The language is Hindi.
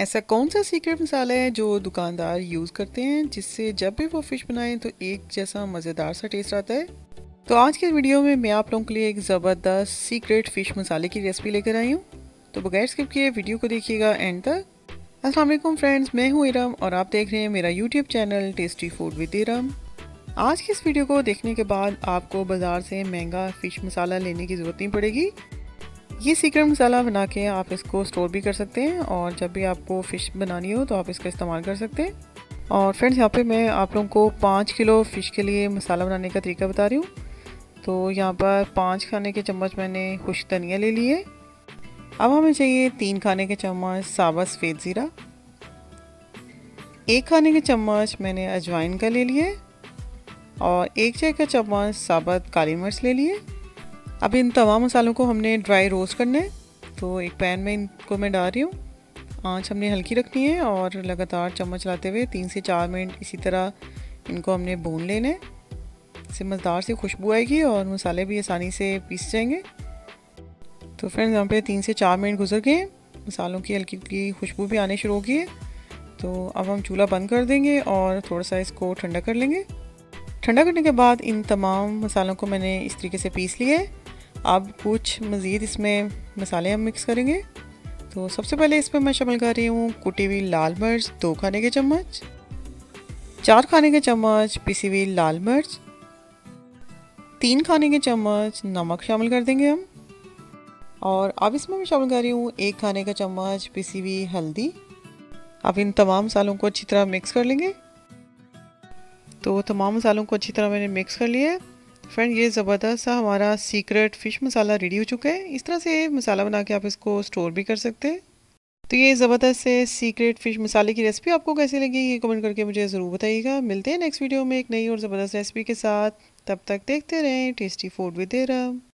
ऐसा कौन सा सीक्रेट मसाला है जो दुकानदार यूज़ करते हैं जिससे जब भी वो फ़िश बनाएं तो एक जैसा मज़ेदार सा टेस्ट आता है। तो आज के वीडियो में मैं आप लोगों के लिए एक ज़बरदस्त सीक्रेट फ़िश मसाले की रेसिपी लेकर आई हूँ, तो बगैर स्किप किए वीडियो को देखिएगा एंड तक। अस्सलाम वालेकुम फ्रेंड्स, मैं हूँ इरम और आप देख रहे हैं मेरा YouTube channel tasty food with Iram. आज की इस वीडियो को देखने के बाद आपको बाज़ार से महंगा फ़िश मसाला लेने की ज़रूरत नहीं पड़ेगी। ये सीक्रेट मसाला बना के आप इसको स्टोर भी कर सकते हैं और जब भी आपको फ़िश बनानी हो तो आप इसका इस्तेमाल कर सकते हैं। और फ्रेंड्स, यहाँ पे मैं आप लोगों को 5 किलो फ़िश के लिए मसाला बनाने का तरीका बता रही हूँ। तो यहाँ पर 5 खाने के चम्मच मैंने खुश्क धनिया ले लिए। अब हमें चाहिए 3 खाने के चम्मच साबुत सफ़ेद ज़ीरा, 1 खाने के चम्मच मैंने अजवाइन का ले लिए और 1 चाय का चम्मच साबुत काली मिर्च ले लिए। अब इन तमाम मसालों को हमने ड्राई रोस्ट करना है, तो एक पैन में इनको मैं डाल रही हूँ। आंच हमने हल्की रखनी है और लगातार चम्मच चलाते हुए 3 से 4 मिनट इसी तरह इनको हमने भून लेना है। इससे मज़ेदार सी खुशबू आएगी और मसाले भी आसानी से पीस जाएंगे। तो फ्रेंड्स, यहाँ पे 3 से 4 मिनट गुजर गए, मसालों की हल्की हल्की खुशबू भी आने शुरू हो गई है। तो अब हम चूल्हा बंद कर देंगे और थोड़ा सा इसको ठंडा कर लेंगे। ठंडा करने के बाद इन तमाम मसालों को मैंने इस तरीके से पीस लिया है। अब कुछ मज़ीद इसमें मसाले हम मिक्स करेंगे। तो सबसे पहले इसमें मैं शामिल कर रही हूँ कुटी हुई लाल मिर्च 2 खाने के चम्मच, 4 खाने के चम्मच पिसी हुई लाल मिर्च, 3 खाने के चम्मच नमक शामिल कर देंगे हम। और अब इसमें मैं शामिल कर रही हूँ 1 खाने का चम्मच पिसी हुई हल्दी। अब इन तमाम मसालों को अच्छी तरह मिक्स कर लेंगे। तो तमाम मसालों को अच्छी तरह मैंने मिक्स कर लिया है। फ्रेंड, ये ज़बरदस्त सा हमारा सीक्रेट फ़िश मसाला रेडी हो चुका है। इस तरह से मसाला बना के आप इसको स्टोर भी कर सकते हैं। तो ये ज़बरदस्त से सीक्रेट फ़िश मसाले की रेसिपी आपको कैसी लगी, ये कमेंट करके मुझे ज़रूर बताइएगा। मिलते हैं नेक्स्ट वीडियो में एक नई और ज़बरदस्त रेसिपी के साथ। तब तक देखते रहें टेस्टी फूड विद इरम।